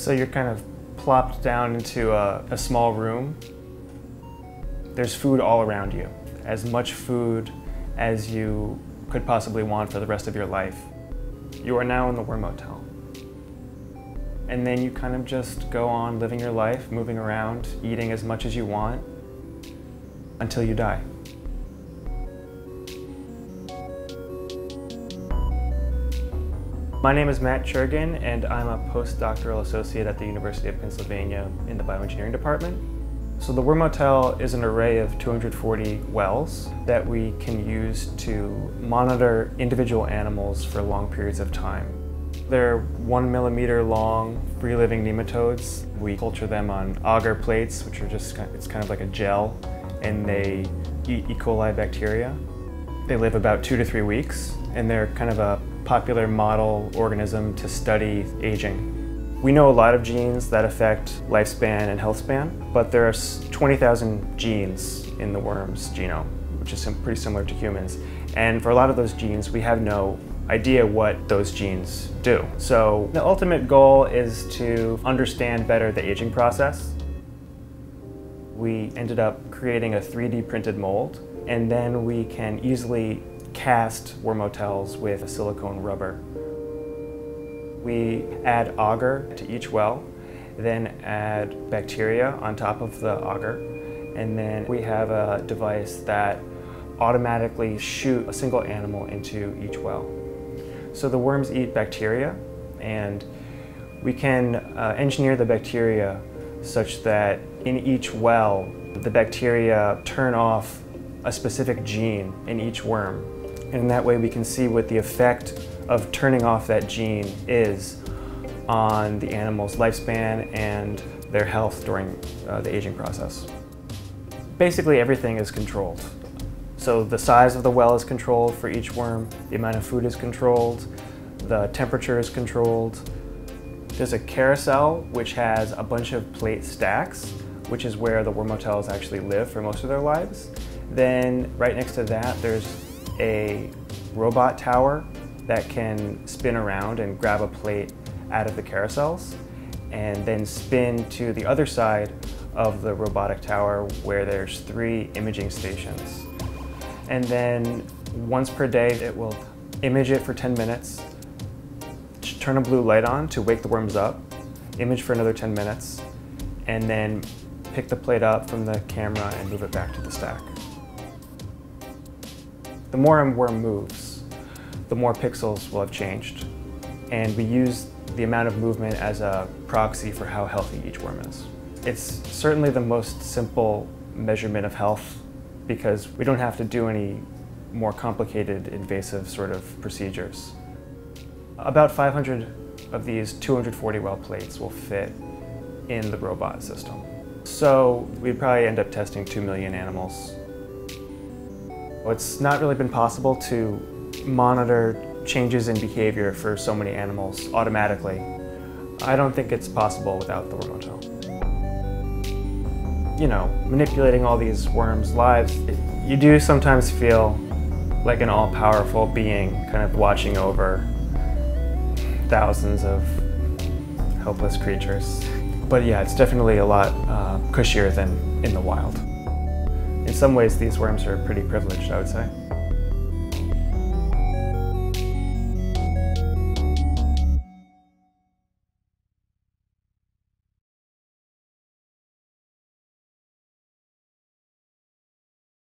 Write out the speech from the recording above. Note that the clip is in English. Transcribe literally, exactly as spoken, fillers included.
So you're kind of plopped down into a, a small room. There's food all around you, as much food as you could possibly want for the rest of your life. You are now in the WorMotel. And then you kind of just go on living your life, moving around, eating as much as you want, until you die. My name is Matt Churgin, and I'm a postdoctoral associate at the University of Pennsylvania in the bioengineering department. So the WorMotel is an array of two hundred forty wells that we can use to monitor individual animals for long periods of time. They're one millimeter long, free-living nematodes. We culture them on agar plates, which are just, it's kind of like a gel, and they eat E. coli bacteria. They live about two to three weeks, and they're kind of a popular model organism to study aging. We know a lot of genes that affect lifespan and health span, but there are twenty thousand genes in the worm's genome, which is pretty similar to humans. And for a lot of those genes, we have no idea what those genes do. So the ultimate goal is to understand better the aging process. We ended up creating a three D printed mold, and then we can easily cast WorMotels with a silicone rubber. We add agar to each well, then add bacteria on top of the agar, and then we have a device that automatically shoots a single animal into each well. So the worms eat bacteria, and we can uh, engineer the bacteria such that in each well, the bacteria turn off a specific gene in each worm. And that way we can see what the effect of turning off that gene is on the animal's lifespan and their health during uh, the aging process. Basically everything is controlled. So the size of the well is controlled for each worm, the amount of food is controlled, the temperature is controlled. There's a carousel which has a bunch of plate stacks, which is where the WorMotels actually live for most of their lives. Then right next to that, there's a robot tower that can spin around and grab a plate out of the carousels and then spin to the other side of the robotic tower where there's three imaging stations. And then once per day, it will image it for ten minutes, turn a blue light on to wake the worms up, image for another ten minutes, and then pick the plate up from the camera and move it back to the stack. The more a worm moves, the more pixels will have changed. And we use the amount of movement as a proxy for how healthy each worm is. It's certainly the most simple measurement of health, because we don't have to do any more complicated, invasive sort of procedures. About five hundred of these two hundred forty well plates will fit in the robot system. So we'd probably end up testing two million animals. It's not really been possible to monitor changes in behavior for so many animals automatically. I don't think it's possible without the WorMotel. You know, manipulating all these worms' lives, it, you do sometimes feel like an all-powerful being kind of watching over thousands of helpless creatures. But yeah, it's definitely a lot uh, cushier than in the wild. In some ways, these worms are pretty privileged, I would say.